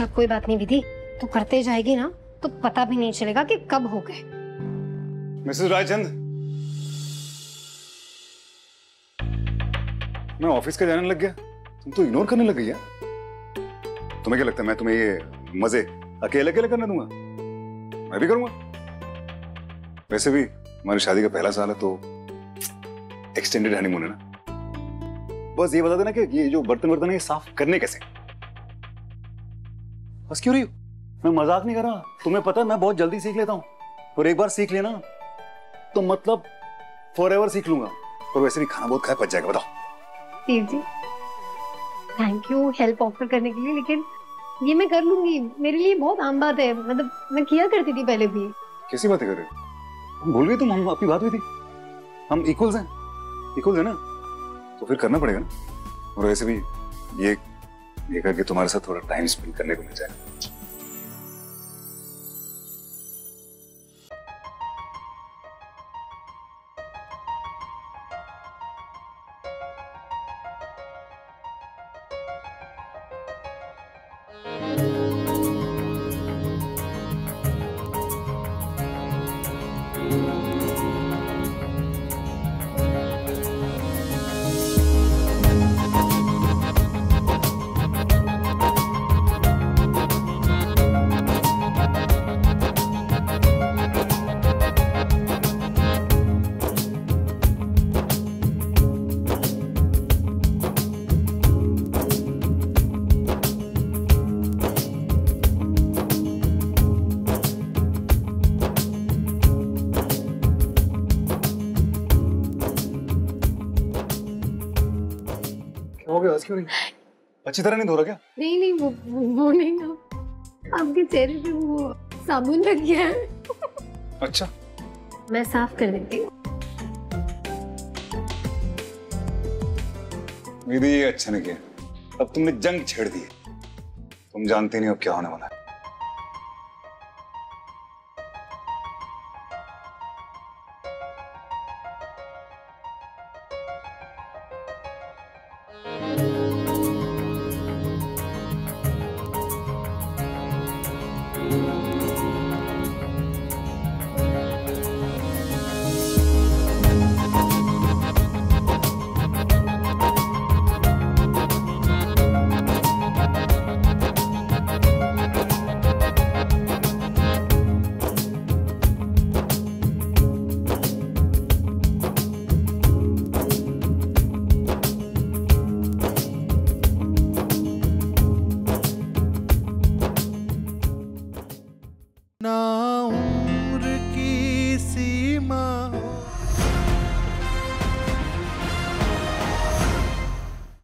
अच्छा कोई बात नहीं विधि, तू करते जाएगी ना तो पता भी नहीं चलेगा कि कब हो गए। मिसेस रायचंद, मैं ऑफिस के जाने लग गया, तुम तो इग्नोर करने लग गई है। तुम्हें क्या लगता है मैं तुम्हें ये मजे अकेले अकेले करने दूंगा? मैं भी करूंगा। वैसे भी हमारी शादी का पहला साल है तो एक्सटेंडेड हनीमून है ना। बस ये बता देना कि ये जो बर्तन वर्तन है ये साफ करने कैसे। बस क्यों रही हो? मैं मजाक नहीं कर रहा। तुम्हें पता है मैं बहुत जल्दी सीख लेता हूँ, और एक बार सीख लेना तो मतलब फॉरएवर सीख लूंगा। और वैसे भी खाना बहुत खाए पच जाएगा। बताओ Dev ji, thank you help offer करने के लिए, लेकिन ये मैं कर लूंगी, मेरे लिए बहुत आम बात है। मतलब मैं किया करती थी पहले भी। कैसी बातें कर रहे हो? भूल गई तुम, हम अपनी बात हुई थी, हम इक्वल्स हैं। इक्वल्स है ना तो फिर करना पड़ेगा ना। और वैसे भी ये करके तुम्हारे साथ थोड़ा टाइम स्पेंड करने को मिल जाएगा। क्यों नहीं? अच्छी तरह नहीं धो रहा क्या? नहीं नहीं, वो नहीं, आपके चेहरे पे वो साबुन लग गया है। अच्छा, मैं साफ कर देती हूँ। दीदी ये अच्छा नहीं किया, अब तुमने जंग छेड़ दी है। तुम जानते नहीं अब क्या होने वाला है।